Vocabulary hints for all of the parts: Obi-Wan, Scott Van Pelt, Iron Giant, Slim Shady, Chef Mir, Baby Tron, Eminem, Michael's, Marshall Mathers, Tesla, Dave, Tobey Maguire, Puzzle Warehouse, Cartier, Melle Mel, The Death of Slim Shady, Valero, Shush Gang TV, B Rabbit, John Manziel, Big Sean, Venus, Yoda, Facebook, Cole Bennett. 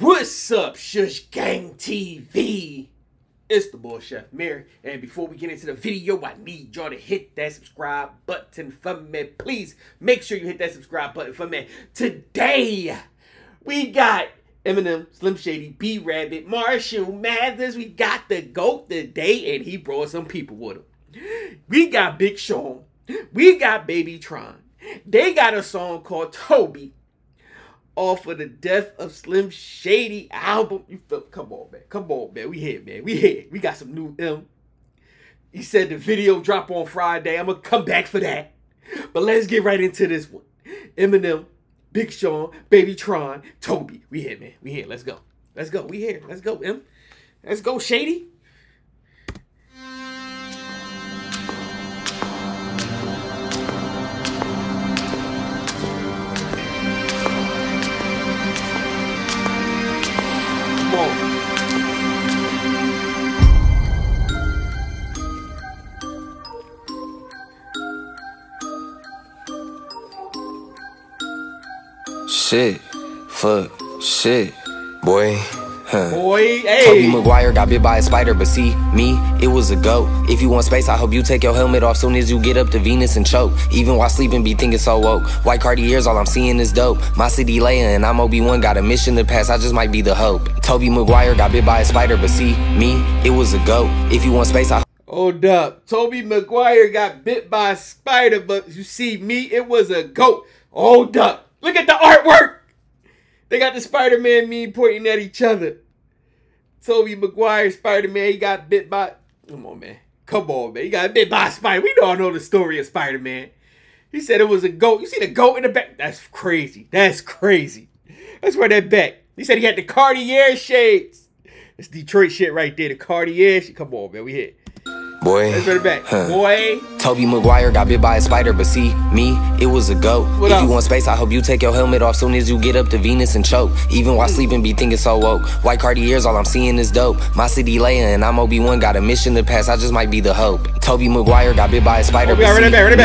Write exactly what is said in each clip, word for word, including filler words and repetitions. What's up, Shush Gang T V? It's the boy Chef Mir, and before we get into the video, I need y'all to hit that subscribe button for me. Please make sure you hit that subscribe button for me. Today, we got Eminem, Slim Shady, B Rabbit, Marshall Mathers. We got the GOAT today, and he brought some people with him. We got Big Sean. We got Baby Tron. They got a song called Tobey off of The Death of Slim Shady album. You feel, come on, man. Come on, man. We here, man. We here. We got some new M. He said the video drop on Friday. I'm going to come back for that. But let's get right into this one. Eminem, Big Sean, Baby Tron, Tobey. We here, man. We here. Let's go. Let's go. We here. Let's go, M. Let's go, Shady. Shit, fuck, shit, boy, huh. Boy, hey. Tobey Maguire got bit by a spider, but see, me, it was a goat. If you want space, I hope you take your helmet off soon as you get up to Venus and choke. Even while sleeping, be thinking so woke. White Cartiers, all I'm seeing is dope. My city layin', and I'm Obi-Wan, got a mission to pass, I just might be the hope. Tobey Maguire got bit by a spider, but see, me, it was a goat. If you want space, I... Hold up, Tobey Maguire got bit by a spider, but you see, me, it was a goat. Hold up. Look at the artwork. They got the Spider-Man meme pointing at each other. Tobey Maguire, Spider-Man, he got bit by... Come on, man. Come on, man. He got bit by a spider. We all know the story of Spider-Man. He said it was a goat. You see the goat in the back? That's crazy. That's crazy. Let's wear that back. He said he had the Cartier shades. It's Detroit shit right there. The Cartier shit. Come on, man. We hit. Boy, back. Huh. Boy. Tobey Maguire got bit by a spider, but see, me, it was a goat. What if else? You want space, I hope you take your helmet off soon as you get up to Venus and choke. Even while mm. sleeping, be thinking so woke. White Cartiers, all I'm seeing is dope. My city layin', and I'm Obi-Wan, got a mission to pass, I just might be the hope. Tobey Maguire got bit by a spider, but see,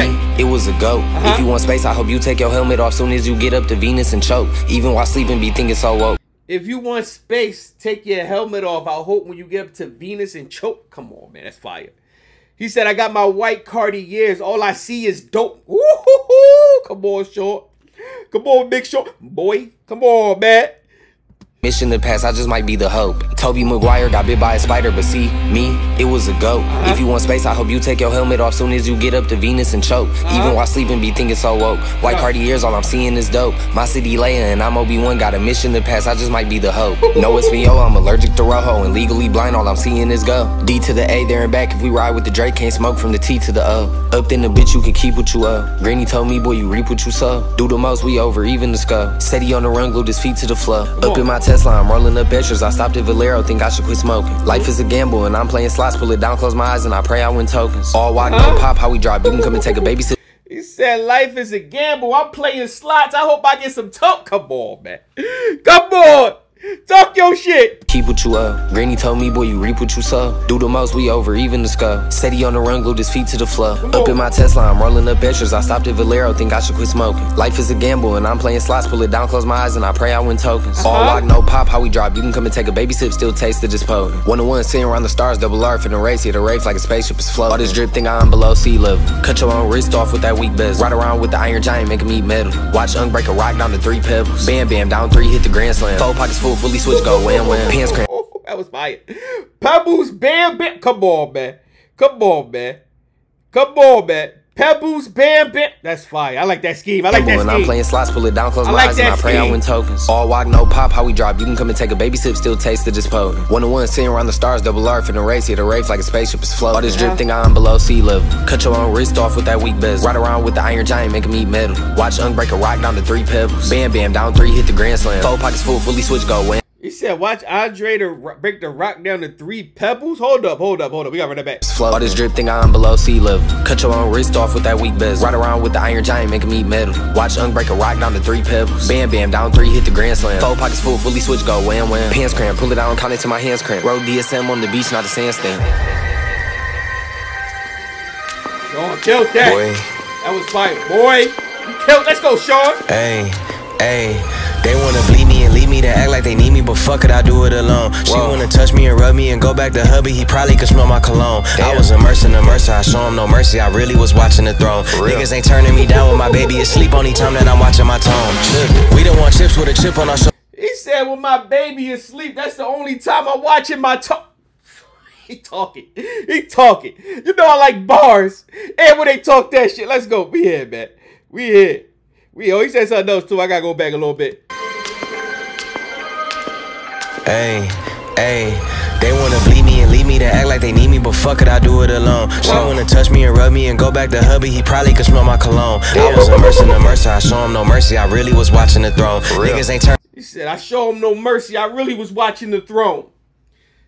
me, it was a goat. Uh-huh. If you want space, I hope you take your helmet off soon as you get up to Venus and choke. Even while sleeping, be thinking so woke. If you want space, take your helmet off, I hope when you get up to Venus and choke. Come on, man, that's fire. He said, I got my white Cartiers. All I see is dope. Woo-hoo-hoo. Come on, Short. Come on, Big Short. Boy, come on, man. Mission to pass, I just might be the hope. Tobey Maguire got bit by a spider, but see, me, it was a goat. Uh-huh. If you want space, I hope you take your helmet off soon as you get up to Venus and choke. Uh-huh. Even while sleeping, be thinking so woke. White uh-huh. Cartiers, all I'm seeing is dope. My city layin', and I'm Obi-Wan, got a mission to pass, I just might be the hope. No, it's me, yo, I'm allergic to Rojo, and legally blind, all I'm seeing is go. D to the A, there and back, if we ride with the Drake, can't smoke from the T to the O. Up in the bitch, you can keep what you owe. Granny told me, boy, you reap what you sow. Do the most, we over, even the skull. Said he on the run, glued his feet to the floor. Up in my Tesla, I'm rolling up extras. I stopped at Valero, think I should quit smoking. Life is a gamble, and I'm playing slots. Pull it down, close my eyes, and I pray I win tokens. All wide, huh? No pop, how we drive. You can come and take a babysit. He said, life is a gamble. I'm playing slots. I hope I get some talk. Come on, man. Come on. Talk your shit. Keep what you up. Granny told me, boy, you reap what you sow. Do the most, we over, even the skull. Said he on the run, glued his feet to the floor. Up in my Tesla, I'm rolling up extras. I stopped at Valero, think I should quit smoking. Life is a gamble, and I'm playing slots. Pull it down, close my eyes, and I pray I win tokens. Uh-huh. All lock, no pop, how we drop. You can come and take a baby sip, still taste the disposal. One-on-one, sitting around the stars, double R, finna race, hit a race like a spaceship is floating. All this drip thing, I'm below sea level. Cut your own wrist off with that weak bezel. Ride around with the Iron Giant, making me metal. Watch Unk break a rock down to three pebbles. Bam, bam, down three, hit the grand slam. Four pockets full. Fully switch, go wham wham. Pants cramp. That was fire. Pebbles, bam, bam. Come on, man. Come on, man. Come on, man. Pebbles, bam, bam. That's fire. I like that scheme. I like that scheme. When I'm playing slots, pull it down, close my eyes, and I pray I win tokens. All walk, no pop, how we drop. You can come and take a baby sip, still taste the disposal. One-on-one, sitting around the stars, double R, finna race, hit a race like a spaceship is floating. All this drip thing, I'm below sea level. Cut your own wrist off with that weak bezel. Ride around with the Iron Giant, making me metal. Watch Unk break a rock down to three pebbles. Bam, bam, down three, hit the grand slam. Four pockets full, fully switch, go wham. He said, watch Andre to break the rock down to three pebbles. Hold up, hold up, hold up. We got rid of that back. All this drip thing, I'm below sea level. Cut your own wrist off with that weak bezel. Ride around with the Iron Giant, making me metal. Watch Unk break a rock down to three pebbles. Bam, bam, down three, hit the grand slam. Four pockets full, fully switch, go wham, wham. Pants cramp, pull it out, count it to my hands cramp. Roll D S M on the beach, not a sandstand. Sean killed that. Boy. That was fire. Boy, you killed. Let's go, Sean. Hey, hey, they want to bleed me. me and leave me, then act like they need me, but fuck it, I do it alone. She Whoa. wanna touch me and rub me and go back to hubby, he probably could smell my cologne. Damn. I was immersed in the mercy, I show him no mercy, I really was watching the throne. Niggas ain't turning me down when my baby is asleep, only time that I'm watching my tone. Look, we don't want chips with a chip on our show. He said when my baby is asleep, that's the only time I'm watching my tone. He talking. He talking. You know I like bars. And when they talk that shit, let's go. We here, man. We here. We here. Oh, he said something else, too. I got to go back a little bit. Hey, hey. They wanna bleed me and leave me, they act like they need me, but fuck it, I do it alone. She Whoa. wanna touch me and rub me and go back to hubby, he probably could smell my cologne. Damn. I was immersed in the mercy, I show him no mercy, I really was watching the throne. Niggas ain't turn. He said, I show him no mercy, I really was watching the throne.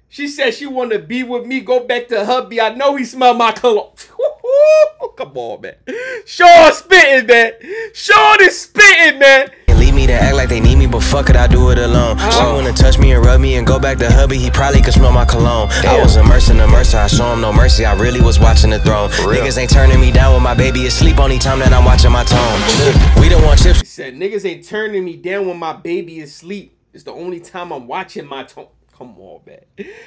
She said she wanna be with me, go back to hubby, I know he smelled my cologne. Come on, man. Sean spitting, man. Sean is spitting, man. Me to act like they need me, but fuck it, I do it alone. She wanna touch me and rub me and go back to hubby, he probably could smell my cologne. Damn. I was immersed in the mercy, I show him no mercy, I really was watching the throne. Niggas ain't turning me down when my baby is asleep, only time that I'm watching my tone. We don't want chips. He said niggas ain't turning me down when my baby is asleep, it's the only time I'm watching my tone. Come on, man.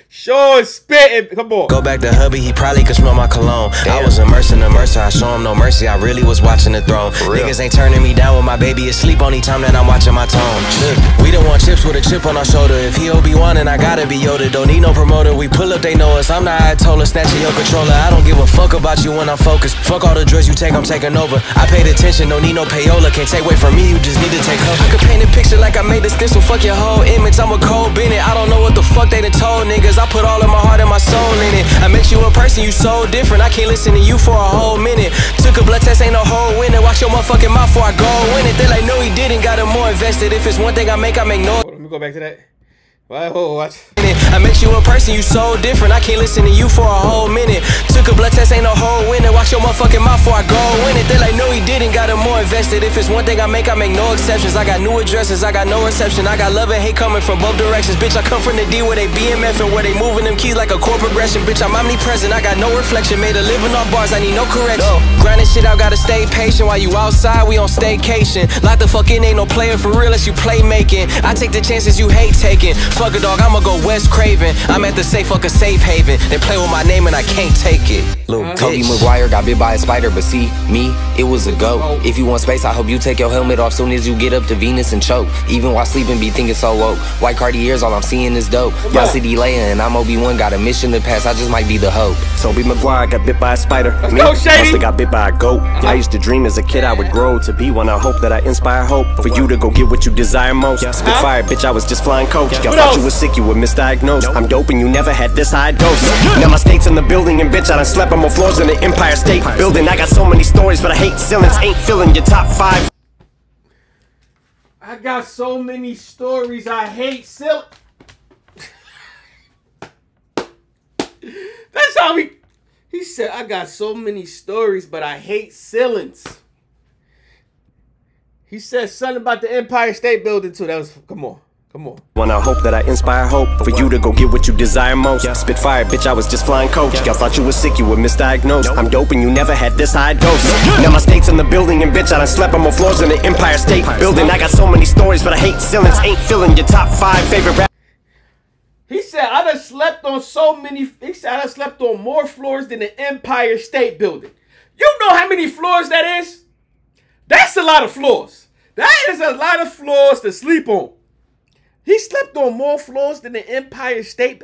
Sure, spitting. Come on. Go back to hubby, he probably could smell my cologne. Damn. I was immersed in the mercy, I show him no mercy, I really was watching the throne. Niggas ain't turning me down when my baby is asleep, only time that I'm watching my tone. Look, we don't want chips with a chip on our shoulder. If he Obi-Wan and I gotta be Yoda, don't need no promoter. We pull up, they know us. I'm the Ayatollah, snatching your controller. I don't give a fuck about you when I'm focused. Fuck all the drugs you take, I'm taking over. I paid attention, don't need no payola. Can't take away from me, you just need to take cover. I could paint a picture like I made a stencil, fuck your whole image. I'm a Cole Bennett, I don't know what the fuck they done told niggas. I put all of my heart and my soul in it. I met you in person, you so different, I can't listen to you for a whole minute. Took a blood test, ain't no whole winner. Watch your motherfucking mouth before I go win it. They like, no he didn't, got him more invested. If it's one thing I make, I make no. Let me go back to that. Whoa, watch. I met you in person, you so different, I can't listen to you for a whole minute. Took a blood test, ain't no whole winner. Watch your motherfucking mouth before I go win it. They like, no he didn't, got him more invested. If it's one thing I make, I make no exceptions. I got new addresses, I got no reception. I got love and hate coming from both directions. Bitch, I come from the D where they B M F and where they moving them keys like a core progression. Bitch, I'm omnipresent, I got no reflection. Made a living off bars, I need no correction. No. Grinding shit out, gotta stay patient. While you outside, we on staycation. Lock the fuck in, ain't no player for real unless you play making. I take the chances you hate taking. Fuck a dog, I'ma go West Craven. I'm at the safe, fuck a safe haven. They play with my name and I can't take it. Look, Tobey Maguire got bit by a spider, but see, me, it was a goat. If you want space, I hope you take your helmet off soon as you get up to Venus and choke. Even while sleeping, be thinking so woke. White Cartiers, all I'm seeing is dope. Y'all city layin', and I'm Obi-Wan, got a mission to pass, I just might be the hope. Tobey Maguire got bit by a spider. Me, I got bit by a goat. I used to dream as a kid I would grow to be one. I hope that I inspire hope for you to go get what you desire most. Spitfire, bitch, I was just flying coach. Got you were sick, you were misdiagnosed. Nope. I'm doping, you never had this high dose. Nope. Now my state's in the building, and bitch, I done slept on more floors than the Empire State Empire Building. State. I got so many stories, but I hate ceilings. Ain't filling your top five. I got so many stories, I hate ceilings. That's how he. He said, I got so many stories, but I hate ceilings. He said something about the Empire State Building, too. That was, come on. Come on. When I hope that I inspire hope for you to go get what you desire most. Yeah. Spitfire, bitch, I was just flying coach. Y'all yeah. thought you were sick, you were misdiagnosed. Nope. I'm doping, you never had this high dose. Yeah. Now my state's in the building, and bitch, I done slept on more floors than the Empire State Empire Building. State. I got so many stories, but I hate ceilings. Ain't filling your top five favorite rap. He said, I done slept on so many. He said, I done slept on more floors than the Empire State Building. You know how many floors that is? That's a lot of floors. That is a lot of floors to sleep on. He slept on more floors than the Empire State.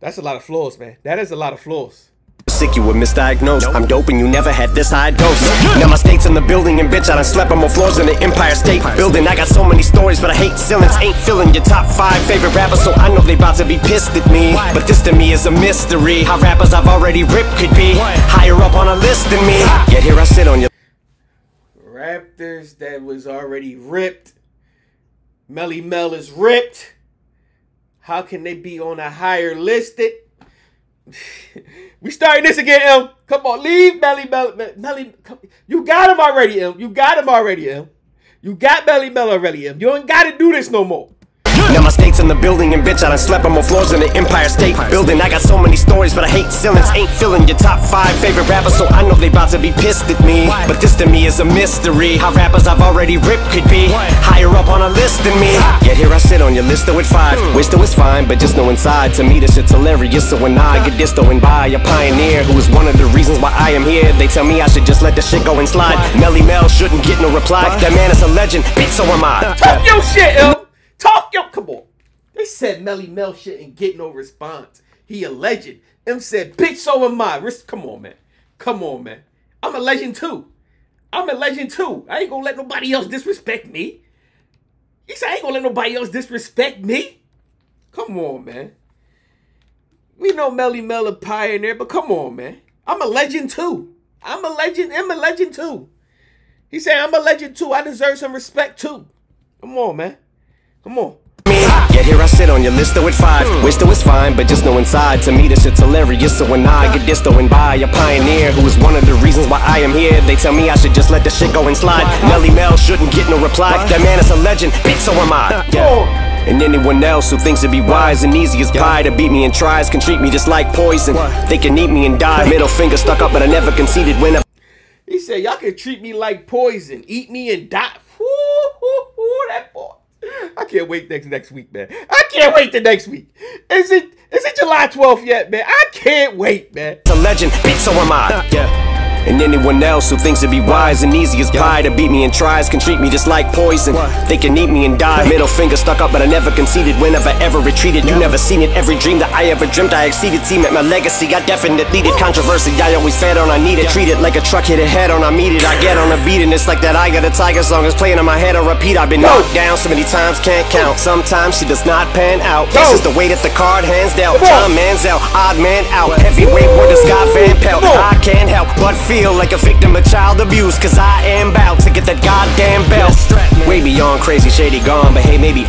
That's a lot of floors, man. That is a lot of floors. Sick, you were misdiagnosed. Nope. I'm doping, you never had this high dose. Nope. Now my state's in the building, and bitch, I done slept on more floors than the Empire State Empire Building. State. I got so many stories, but I hate ceilings. Ain't filling your top five favorite rappers, so I know they about to be pissed at me. What? But this to me is a mystery. How rappers I've already ripped could be what? Higher up on a list than me. Ah. Yet here I sit on your Raptors that was already ripped. Melle Mel is ripped. How can they be on a higher listed? We starting this again, M. Come on, leave Melle Mel. Melle, you got him already, M. You got him already, M. You got Melle Mel already, M. You ain't got to do this no more. Got my stakes in the building, and bitch, I done slept on more floors than the Empire State Building. I got so many stories, but I hate ceilings. Ain't filling your top five favorite rappers, so I know they about to be pissed at me. But this to me is a mystery, how rappers I've already ripped could be higher up on a list than me. Yet here I sit on your list though at five. Wish though it's fine, but just know inside, to me this shit's hilarious. So when I get this though and by a pioneer who is one of the reasons why I am here, they tell me I should just let the shit go and slide. Melle Mel shouldn't get no reply. That man is a legend, bitch, so am I. Talk your shit, yo. Talk your, come on. They said Melle Mel shit and get no response. He a legend. Them said, bitch, so am I. Come on, man. Come on, man. I'm a legend too. I'm a legend too. I ain't gonna let nobody else disrespect me. You said I ain't gonna let nobody else disrespect me? Come on, man. We know Melle Mel a pioneer, but come on, man. I'm a legend too. I'm a legend. I'm a legend too. He said, I'm a legend too. I deserve some respect too. Come on, man. Come on. Yet here I sit on your list though at five. Wish though it's fine, but just know inside, to me this shit's hilarious. So when I get this though and by a pioneer who is one of the reasons why I am here, they tell me I should just let the shit go and slide. Melle Mel shouldn't get no reply. That man is a legend, bitch, so am I. Yeah. And anyone else who thinks it'd be wise and easy as pie to beat me and tries can treat me just like poison. They can eat me and die, middle finger stuck up, but I never conceded when I... He said, y'all can treat me like poison, eat me and die. Woo, woo, woo, that boy. I can't wait next next week, man. I can't wait the next week. Is it is it July twelfth yet, man? I can't wait, man. It's a legend, bitch, so am I. Yeah. And anyone else who thinks it'd be wise and easy as pie to beat me and tries can treat me just like poison. They can eat me and die, middle finger stuck up, but I never conceded whenever ever retreated. You never seen it, every dream that I ever dreamt I exceeded. See, met my legacy, I definitely needed controversy. I always fed on, I need it, treat it like a truck hit a head on, I meet it. I get on a beat and it's like that I Got a Tiger song is playing in my head on repeat. I've been knocked down so many times, can't count. Sometimes she does not pan out. This is the way that the card hands dealt. John Manziel, odd man out. Heavyweight word of Scott Van Pelt. I can't help but feel Feel like a victim of child abuse, cause I am bout to get that goddamn belt. Way beyond crazy, shady, gone, but hey, maybe.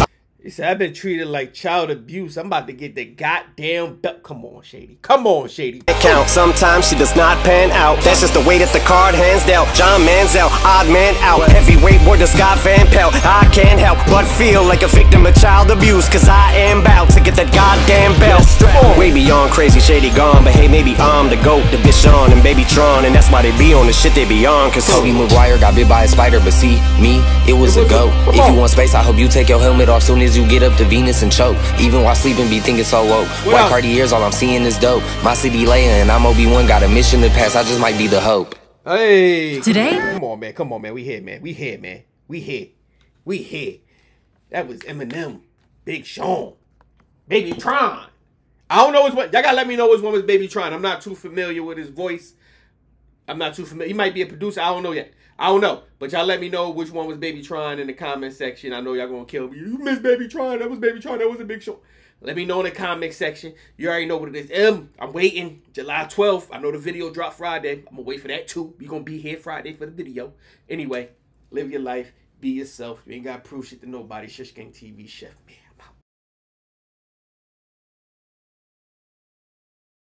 He said, I've been treated like child abuse. I'm about to get the goddamn belt. Come on, Shady. Come on, Shady. Count. Sometimes she does not pan out. That's just the way that the card hands dealt. John Manziel, odd man out. Heavyweight word of Scott Van Pelt. I can't help but feel like a victim of child abuse, cause I am bout to get that goddamn belt. Way beyond crazy, shady, gone, but hey, maybe I'm the GOAT, the B Sean and Baby Tron, and that's why they be on the shit they be on. Cause Tobey Maguire got bit by a spider, but see, me, it was a GOAT. If you want space, I hope you take your helmet off soon as you get up to Venus and choke. Even while sleeping, be thinking so woke. White Cartiers, all I'm seeing is dope. My city layin', and I'm Obi-Wan, got a mission to pass, I just might be the hope. Hey, today? Come on, man, come on, man, we here, man, we here, man, we here, we here. That was Eminem, Big Sean, Baby Tron. I don't know which one. Y'all gotta let me know which one was Baby Tron. I'm not too familiar with his voice. I'm not too familiar. He might be a producer. I don't know yet. I don't know. But y'all let me know which one was Baby Tron in the comment section. I know y'all gonna kill me. You missed Baby Tron. That was Baby Tron. That was a big show. Let me know in the comment section. You already know what it is. M, I'm waiting. July twelfth. I know the video dropped Friday. I'm gonna wait for that too. We gonna be here Friday for the video. Anyway, live your life. Be yourself. You ain't gotta prove shit to nobody. Shush Gang T V, Chef Mir.